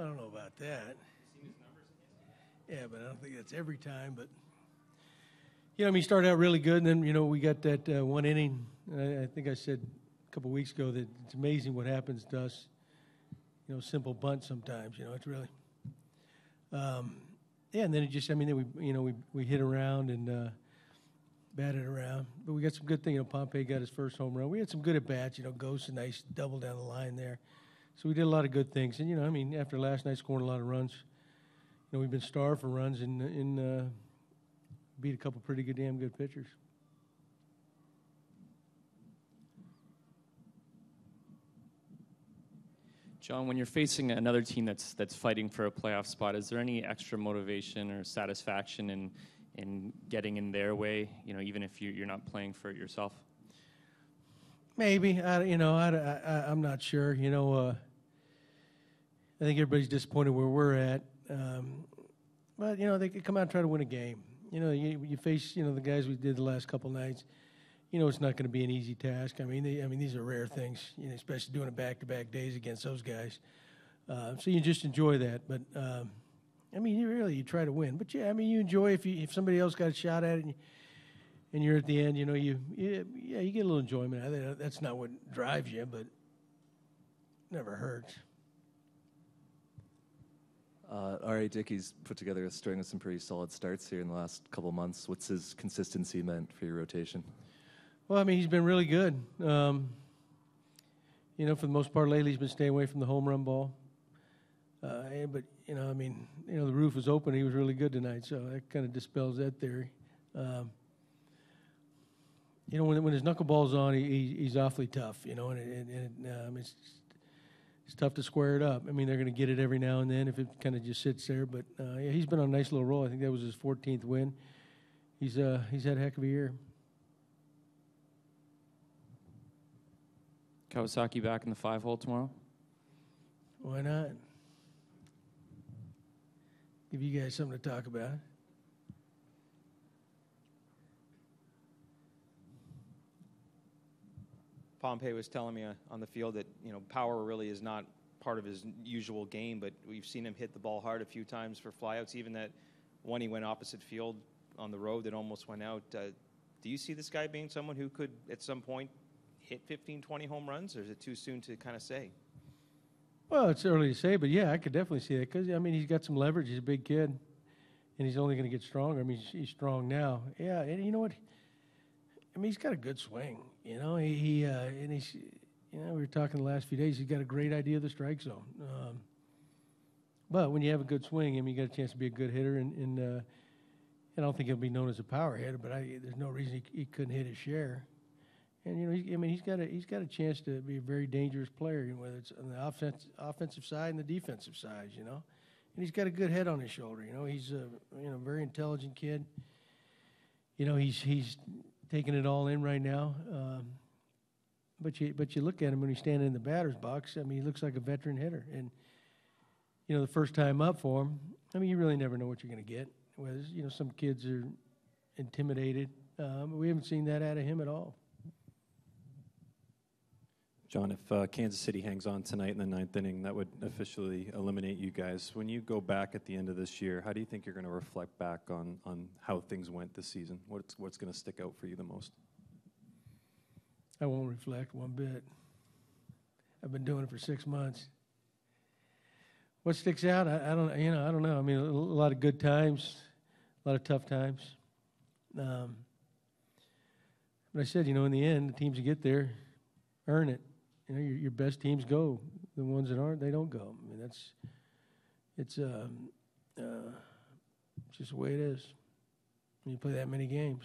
Well, I don't know about that. Yeah, but I don't think that's every time. But, you know, I mean, he started out really good, and then, you know, we got that one inning. I think I said a couple weeks ago that it's amazing what happens to us, you know, simple bunt sometimes. You know, it's really yeah, and then it just, I mean, then we, you know, we hit around and batted around. But we got some good thing. You know, Pompey got his first home run. We had some good at-bats. You know, Gose, a nice double down the line there. So we did a lot of good things. And, you know, I mean, after last night scoring a lot of runs, you know, we've been starved for runs and beat a couple pretty good, damn good pitchers. John, when you're facing another team that's fighting for a playoff spot, is there any extra motivation or satisfaction in getting in their way? You know, even if you're not playing for it yourself. Maybe I'm not sure. You know, I think everybody's disappointed where we're at. But, you know, they could come out and try to win a game. You know, you face, you know, the guys we did the last couple nights. You know, it's not going to be an easy task. I mean, these are rare things, you know, especially doing it back-to-back days against those guys. So you just enjoy that. But, I mean, you try to win. But, yeah, I mean, you enjoy if somebody else got a shot at it and you're at the end, you know, you get a little enjoyment. I think that's not what drives you, but it never hurts. R.A. Dickey's put together a string of some pretty solid starts here in the last couple months. What's his consistency meant for your rotation? Well, I mean, he's been really good. You know, for the most part lately, he's been staying away from the home run ball. But, you know, I mean, you know, the roof was open. He was really good tonight, so that kind of dispels that theory. You know, when his knuckleball's on, he's awfully tough, you know, and it's tough to square it up. I mean, they're going to get it every now and then if it kind of just sits there. But, yeah, he's been on a nice little roll. I think that was his 14th win. He's had a heck of a year. Kawasaki back in the 5-hole tomorrow? Why not? Give you guys something to talk about. Pompey was telling me on the field that, you know, power really is not part of his usual game, but we've seen him hit the ball hard a few times for flyouts. Even that one he went opposite field on the road that almost went out. Do you see this guy being someone who could at some point hit 15, 20 home runs, or is it too soon to kind of say? Well, it's early to say, but, yeah, I could definitely see that because, I mean, he's got some leverage. He's a big kid, and he's only going to get stronger. I mean, he's strong now. Yeah, and you know what? I mean, he's got a good swing. You know, he's, you know, we were talking the last few days, he's got a great idea of the strike zone. But when you have a good swing, I mean, you got a chance to be a good hitter, and I don't think he'll be known as a power hitter, but there's no reason he couldn't hit his share. And, you know, he's got a chance to be a very dangerous player, you know, whether it's on the offensive side and the defensive side, you know. And he's got a good head on his shoulder, you know. He's a, you know, very intelligent kid. You know, he's taking it all in right now. But you look at him when he's standing in the batter's box, I mean, he looks like a veteran hitter. And, you know, the first time up for him, I mean, you really never know what you're going to get. Whereas, you know, some kids are intimidated. We haven't seen that out of him at all. John, if Kansas City hangs on tonight in the 9th inning, that would officially eliminate you guys. When you go back at the end of this year, how do you think you're going to reflect back on how things went this season? What's going to stick out for you the most? I won't reflect one bit. I've been doing it for 6 months. What sticks out? I don't know. I mean, a lot of good times, a lot of tough times. But I said, you know, in the end, the teams that get there earn it. You know, your best teams go. The ones that aren't, they don't go. I mean, it's just the way it is when you play that many games.